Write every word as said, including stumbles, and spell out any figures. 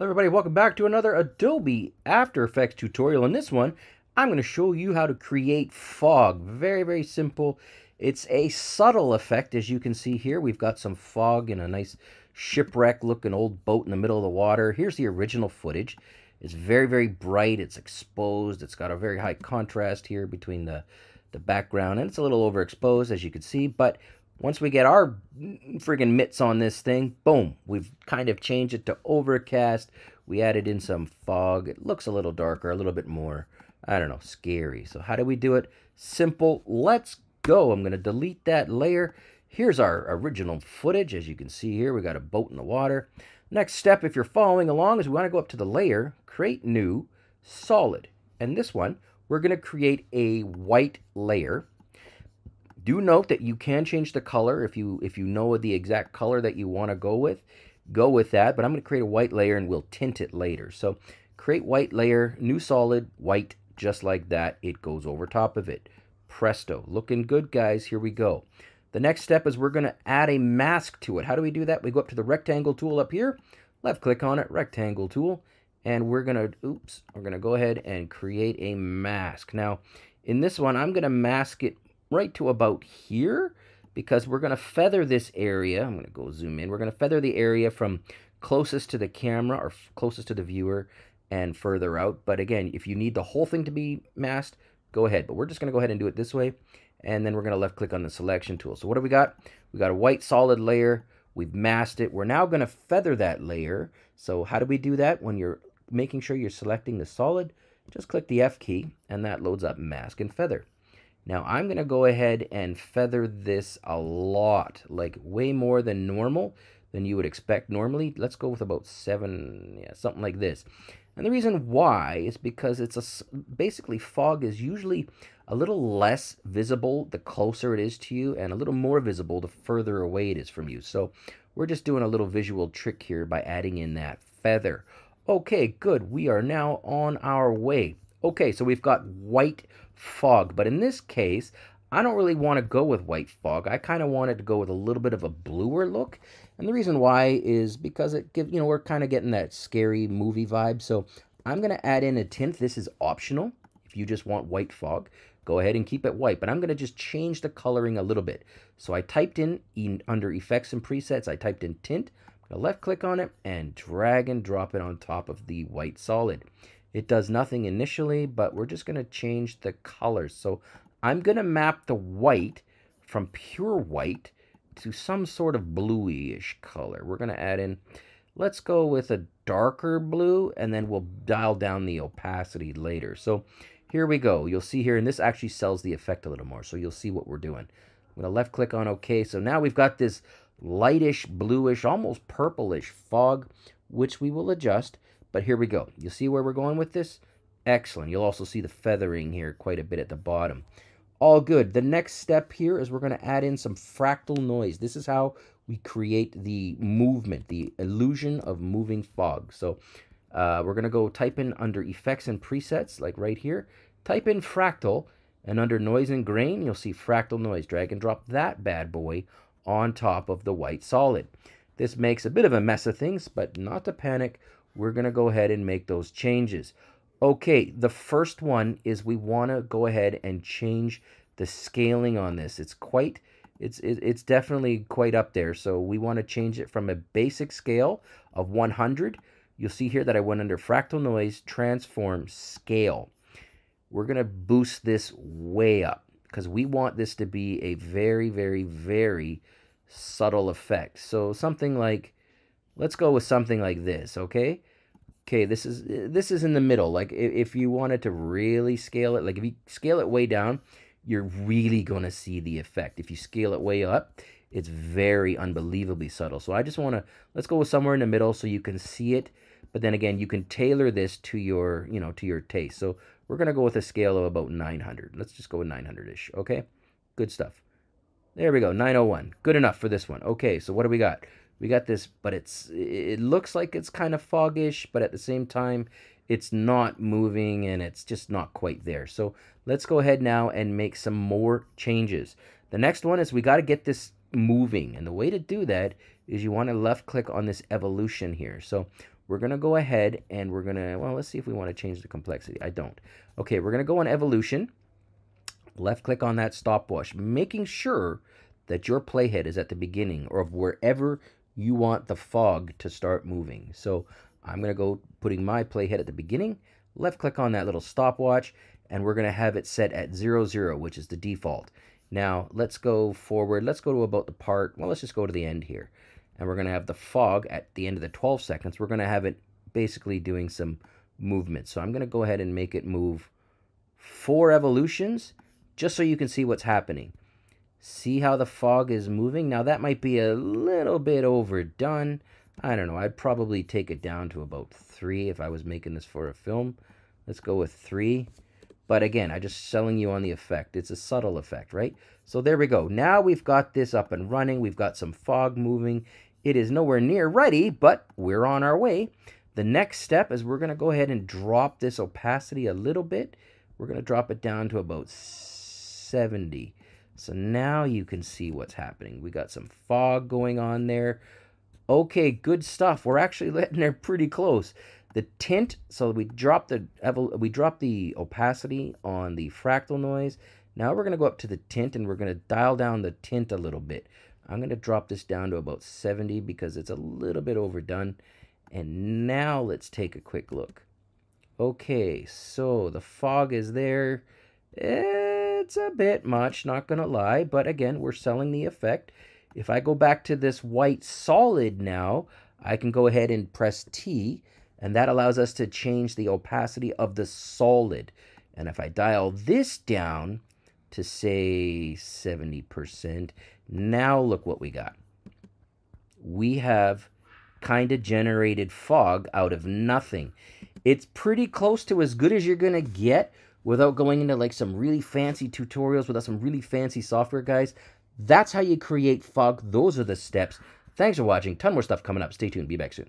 Hello everybody, welcome back to another Adobe After Effects tutorial. In this one, I'm going to show you how to create fog. Very, very simple. It's a subtle effect, as you can see here. We've got some fog and a nice shipwreck-looking old boat in the middle of the water. Here's the original footage. It's very, very bright. It's exposed. It's got a very high contrast here between the, the background, and it's a little overexposed, as you can see, but once we get our friggin' mitts on this thing, boom, we've kind of changed it to overcast. We added in some fog. It looks a little darker, a little bit more, I don't know, scary. So how do we do it? Simple. Let's go. I'm going to delete that layer. Here's our original footage. As you can see here, we got a boat in the water. Next step, if you're following along, is we want to go up to the layer, create new, solid. And this one, we're going to create a white layer. Do note that you can change the color if you if you know the exact color that you want to go with. Go with that, but I'm going to create a white layer and we'll tint it later. So create white layer, new solid, white, just like that. It goes over top of it. Presto. Looking good, guys. Here we go. The next step is we're going to add a mask to it. How do we do that? We go up to the rectangle tool up here, left click on it, rectangle tool, and we're going to, oops, we're going to go ahead and create a mask. Now, in this one, I'm going to mask it right to about here, because we're going to feather this area. I'm going to go zoom in. We're going to feather the area from closest to the camera or closest to the viewer and further out. But again, if you need the whole thing to be masked, go ahead. But we're just going to go ahead and do it this way. And then we're going to left click on the selection tool. So what do we got? We got a white solid layer. We've masked it. We're now going to feather that layer. So how do we do that? When you're making sure you're selecting the solid, just click the F key and that loads up mask and feather. Now I'm going to go ahead and feather this a lot, like way more than normal, than you would expect normally. Let's go with about seven, yeah, something like this. And the reason why is because it's a, basically fog is usually a little less visible the closer it is to you and a little more visible the further away it is from you. So we're just doing a little visual trick here by adding in that feather. Okay, good. We are now on our way. Okay, so we've got white fog, but in this case, I don't really want to go with white fog. I kind of wanted to go with a little bit of a bluer look, and the reason why is because it gives, you know, we're kind of getting that scary movie vibe, so I'm going to add in a tint. This is optional. If you just want white fog, go ahead and keep it white, but I'm going to just change the coloring a little bit. So I typed in, in under Effects and Presets, I typed in Tint, I'm going to left click on it, and drag and drop it on top of the white solid. It does nothing initially, but we're just going to change the colors. So I'm going to map the white from pure white to some sort of bluish color. We're going to add in, let's go with a darker blue, and then we'll dial down the opacity later. So here we go. You'll see here, and this actually sells the effect a little more, so you'll see what we're doing. I'm going to left click on OK. So now we've got this lightish, bluish, almost purplish fog, which we will adjust. But here we go. You'll see where we're going with this? Excellent. You'll also see the feathering here quite a bit at the bottom. All good. The next step here is we're going to add in some fractal noise. This is how we create the movement, the illusion of moving fog. So uh, we're going to go type in under Effects and Presets, like right here. Type in Fractal, and under Noise and Grain, you'll see Fractal Noise. Drag and drop that bad boy on top of the white solid. This makes a bit of a mess of things, but not to panic. We're going to go ahead and make those changes. Okay, the first one is we want to go ahead and change the scaling on this. It's quite, it's it's definitely quite up there. So we want to change it from a basic scale of one hundred. You'll see here that I went under Fractal Noise, Transform, Scale. We're going to boost this way up because we want this to be a very, very, very subtle effect. So something like, let's go with something like this, okay? Okay, this is this is in the middle. Like, if you wanted to really scale it, like if you scale it way down, you're really going to see the effect. If you scale it way up, it's very unbelievably subtle. So I just want to, let's go with somewhere in the middle so you can see it. But then again, you can tailor this to your, you know, to your taste. So we're going to go with a scale of about nine hundred. Let's just go with nine hundred-ish, okay? Good stuff. There we go, nine oh one. Good enough for this one. Okay, so what do we got? We got this, but it's it looks like it's kind of foggish, but at the same time, it's not moving and it's just not quite there. So let's go ahead now and make some more changes. The next one is we got to get this moving. And the way to do that is you want to left click on this evolution here. So We're going to go ahead and we're going to, well, let's see if we want to change the complexity. I don't. Okay, we're going to go on evolution. Left click on that stopwatch, making sure that your playhead is at the beginning or of wherever you want the fog to start moving. So I'm going to go putting my playhead at the beginning. Left click on that little stopwatch, and we're going to have it set at zero, zero, which is the default. Now let's go forward. Let's go to about the part. Well, let's just go to the end here. And we're going to have the fog at the end of the twelve seconds. We're going to have it basically doing some movement. So I'm going to go ahead and make it move four evolutions just so you can see what's happening. See how the fog is moving? Now that might be a little bit overdone. I don't know. I'd probably take it down to about three if I was making this for a film. Let's go with three. But again, I'm just selling you on the effect. It's a subtle effect, right? So there we go. Now we've got this up and running. We've got some fog moving. It is nowhere near ready, but we're on our way. The next step is we're going to go ahead and drop this opacity a little bit. We're going to drop it down to about seventy. So now you can see what's happening. We got some fog going on there. Okay, good stuff. We're actually letting it pretty close. The tint, so we dropped the we dropped the opacity on the fractal noise. Now we're going to go up to the tint, and we're going to dial down the tint a little bit. I'm going to drop this down to about seventy because it's a little bit overdone. And now let's take a quick look. Okay, so the fog is there. It's a bit much, not going to lie. But again, we're selling the effect. If I go back to this white solid now, I can go ahead and press T, and that allows us to change the opacity of the solid. And if I dial this down to say seventy percent, now look what we got. We have kind of generated fog out of nothing. It's pretty close to as good as you're gonna get without going into like some really fancy tutorials, without some really fancy software, guys. That's how you create fog. Those are the steps. Thanks for watching. Ton more stuff coming up. Stay tuned. Be back soon.